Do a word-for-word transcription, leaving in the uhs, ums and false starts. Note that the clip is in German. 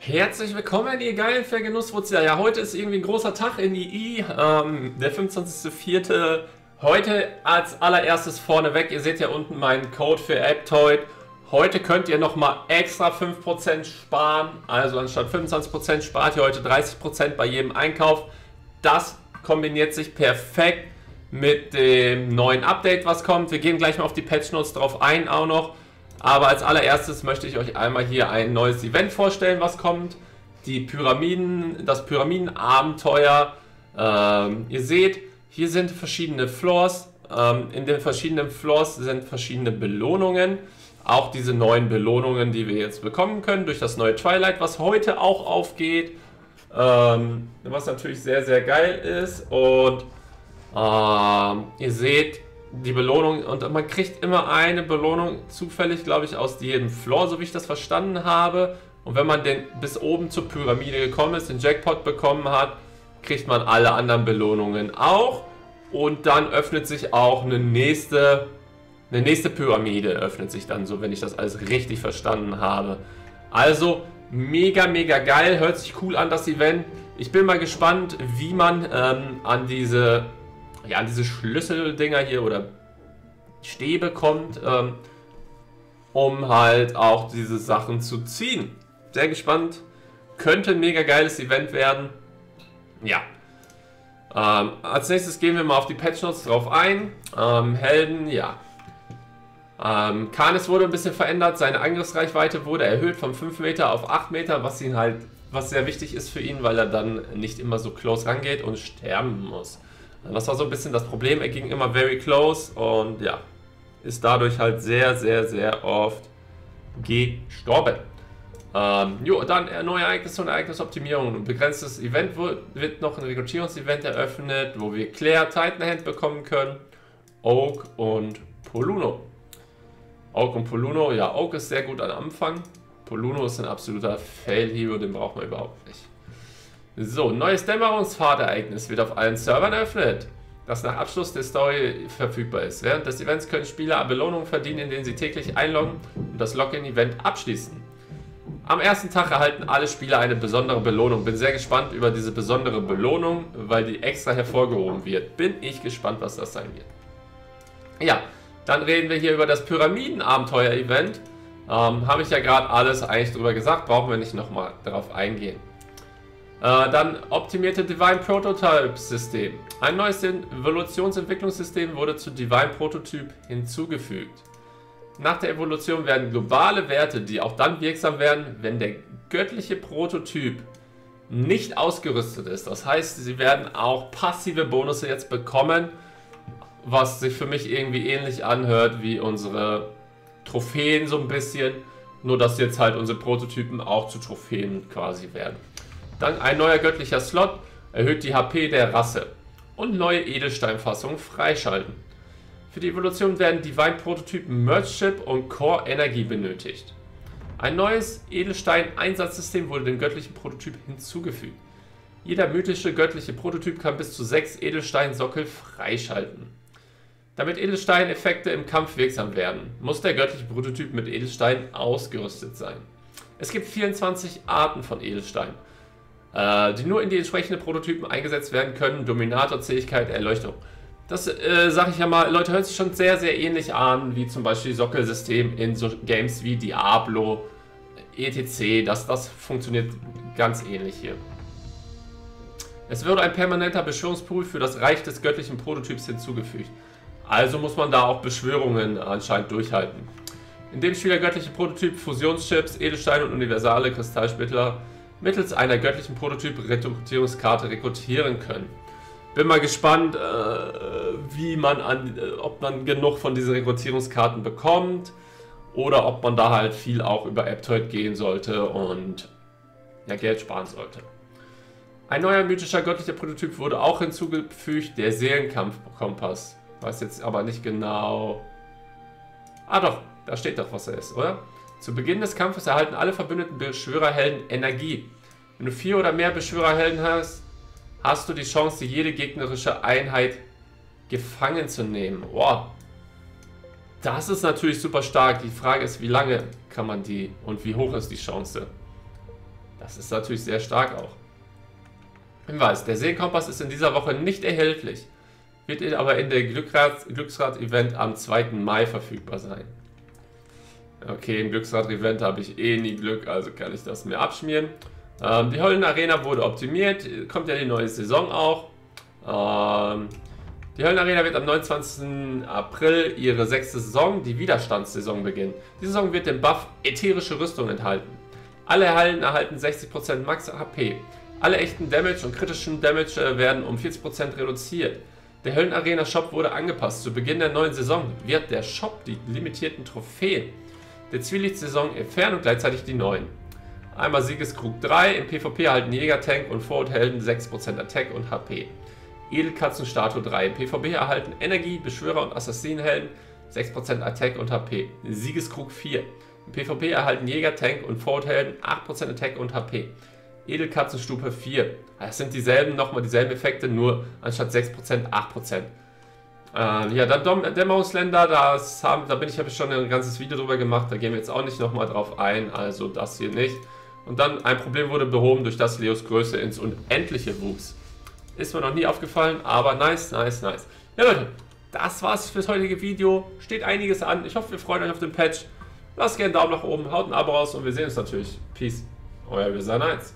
Herzlich willkommen, ihr geilen Vergenusswurzel. Ja, heute ist irgendwie ein großer Tag in I I. Ähm, der fünfundzwanzigste Vierte Heute als allererstes vorneweg. Ihr seht ja unten meinen Code für Aptoide. Heute könnt ihr nochmal extra fünf Prozent sparen. Also anstatt fünfundzwanzig Prozent spart ihr heute dreißig Prozent bei jedem Einkauf. Das kombiniert sich perfekt mit dem neuen Update, was kommt. Wir gehen gleich mal auf die Patch Notes drauf ein auch noch. Aber als allererstes möchte ich euch einmal hier ein neues Event vorstellen, was kommt. Die Pyramiden, das Pyramidenabenteuer. Ähm, ihr seht, hier sind verschiedene Floors. Ähm, in den verschiedenen Floors sind verschiedene Belohnungen. Auch diese neuen Belohnungen, die wir jetzt bekommen können durch das neue Twilight, was heute auch aufgeht. Ähm, was natürlich sehr, sehr geil ist. Und ähm, ihr seht, die Belohnung, und man kriegt immer eine Belohnung zufällig, glaube ich, aus jedem Floor, so wie ich das verstanden habe. Und wenn man den bis oben zur Pyramide gekommen ist, den Jackpot bekommen hat, kriegt man alle anderen Belohnungen auch. Und dann öffnet sich auch eine nächste, eine nächste Pyramide, öffnet sich dann so, wenn ich das alles richtig verstanden habe. Also mega, mega geil, hört sich cool an, das Event. Ich bin mal gespannt, wie man ähm, an diese... ja, diese Schlüsseldinger hier oder Stäbe kommt, ähm, um halt auch diese Sachen zu ziehen. Sehr gespannt. Könnte ein mega geiles Event werden. Ja. Ähm, als nächstes gehen wir mal auf die Patch Notes drauf ein. Ähm, Helden, ja. Ähm, Karnes wurde ein bisschen verändert. Seine Angriffsreichweite wurde erhöht von fünf Meter auf acht Meter, was ihn halt, was sehr wichtig ist für ihn, weil er dann nicht immer so close rangeht und sterben muss. Das war so ein bisschen das Problem, er ging immer very close und ja, ist dadurch halt sehr, sehr, sehr oft gestorben. Ähm, jo, dann neue Ereignisse und Ereignisoptimierung. Ein begrenztes Event wird noch ein Rekrutierungsevent eröffnet, wo wir Claire Titan Hand bekommen können, Oak und Poluno. Oak und Poluno, ja, Oak ist sehr gut am Anfang, Poluno ist ein absoluter Fail-Hero, den braucht man überhaupt nicht. So, neues Dämmerungsfahrtereignis wird auf allen Servern eröffnet, das nach Abschluss der Story verfügbar ist. Während des Events können Spieler Belohnungen verdienen, indem sie täglich einloggen und das Login-Event abschließen. Am ersten Tag erhalten alle Spieler eine besondere Belohnung. Bin sehr gespannt über diese besondere Belohnung, weil die extra hervorgehoben wird. Bin ich gespannt, was das sein wird. Ja, dann reden wir hier über das Pyramidenabenteuer-Event. Ähm, habe ich ja gerade alles eigentlich drüber gesagt, brauchen wir nicht nochmal darauf eingehen. Äh, dann optimierte Divine Prototype System. Ein neues Evolutionsentwicklungssystem wurde zu Divine Prototype hinzugefügt. Nach der Evolution werden globale Werte, die auch dann wirksam werden, wenn der göttliche Prototyp nicht ausgerüstet ist. Das heißt, sie werden auch passive Bonusse jetzt bekommen, was sich für mich irgendwie ähnlich anhört wie unsere Trophäen so ein bisschen. Nur dass jetzt halt unsere Prototypen auch zu Trophäen quasi werden. Dann ein neuer göttlicher Slot, erhöht die H P der Rasse. Und neue Edelsteinfassungen freischalten. Für die Evolution werden Divine-Prototypen Merge Chip und Core-Energie benötigt. Ein neues Edelstein-Einsatzsystem wurde dem göttlichen Prototyp hinzugefügt. Jeder mythische göttliche Prototyp kann bis zu sechs Edelsteinsockel freischalten. Damit Edelsteineffekte im Kampf wirksam werden, muss der göttliche Prototyp mit Edelstein ausgerüstet sein. Es gibt vierundzwanzig Arten von Edelstein, die nur in die entsprechenden Prototypen eingesetzt werden können. Dominator, Zähigkeit, Erleuchtung. Das äh, sage ich ja mal, Leute, hört sich schon sehr, sehr ähnlich an, wie zum Beispiel Sockelsystem in so Games wie Diablo, et cetera. Das, das funktioniert ganz ähnlich hier. Es wird ein permanenter Beschwörungspool für das Reich des göttlichen Prototyps hinzugefügt. Also muss man da auch Beschwörungen anscheinend durchhalten. In dem Spiel der göttliche Prototyp Fusionschips, Edelsteine und universale Kristallsplitter mittels einer göttlichen Prototyp-Rekrutierungskarte rekrutieren können. Bin mal gespannt, äh, wie man an, äh, ob man genug von diesen Rekrutierungskarten bekommt oder ob man da halt viel auch über Aptoide gehen sollte und ja, Geld sparen sollte. Ein neuer mythischer göttlicher Prototyp wurde auch hinzugefügt, der Seelenkampf-Kompass. Weiß jetzt aber nicht genau... Ah doch, da steht doch, was er ist, oder? Zu Beginn des Kampfes erhalten alle verbündeten Beschwörerhelden Energie. Wenn du vier oder mehr Beschwörerhelden hast, hast du die Chance, jede gegnerische Einheit gefangen zu nehmen. Wow. Das ist natürlich super stark. Die Frage ist, wie lange kann man die und wie hoch ist die Chance? Das ist natürlich sehr stark auch. Hinweis, der Seelenkompass ist in dieser Woche nicht erhältlich, wird ihn aber in der Glücksrad-Event am zweiten Mai verfügbar sein. Okay, im Glücksrad-Event habe ich eh nie Glück, also kann ich das mir abschmieren. Ähm, die Höllenarena wurde optimiert, kommt ja die neue Saison auch. Ähm, die Höllenarena wird am neunundzwanzigsten April ihre sechste Saison, die Widerstandssaison, beginnen. Die Saison wird den Buff ätherische Rüstung enthalten. Alle Hallen erhalten sechzig Prozent Max H P. Alle echten Damage und kritischen Damage werden um vierzig Prozent reduziert. Der Höllenarena Shop wurde angepasst. Zu Beginn der neuen Saison wird der Shop die limitierten Trophäen der Zwielichtssaison entfernen und gleichzeitig die neuen. Einmal Siegeskrug drei, im PvP erhalten Jäger, Tank und Forward-Helden sechs Prozent Attack und H P. Edelkatzenstatue drei, im PvP erhalten Energie, Beschwörer und Assassinenhelden sechs Prozent Attack und H P. Siegeskrug vier, im PvP erhalten Jäger, Tank und Forward-Helden acht Prozent Attack und H P. Edelkatzenstupe vier. Das sind dieselben, nochmal dieselben Effekte, nur anstatt sechs Prozent, acht Prozent. Äh, ja, dann Dämmerungsländer, das haben, da bin ich, habe ich schon ein ganzes Video drüber gemacht, da gehen wir jetzt auch nicht nochmal drauf ein, also das hier nicht. Und dann, ein Problem wurde behoben, durch das Leos Größe ins Unendliche wuchs. Ist mir noch nie aufgefallen, aber nice, nice, nice. Ja Leute, das war's fürs heutige Video, steht einiges an, ich hoffe, ihr freut euch auf den Patch. Lasst gerne einen Daumen nach oben, haut ein Abo raus und wir sehen uns natürlich. Peace, euer Wisan eins.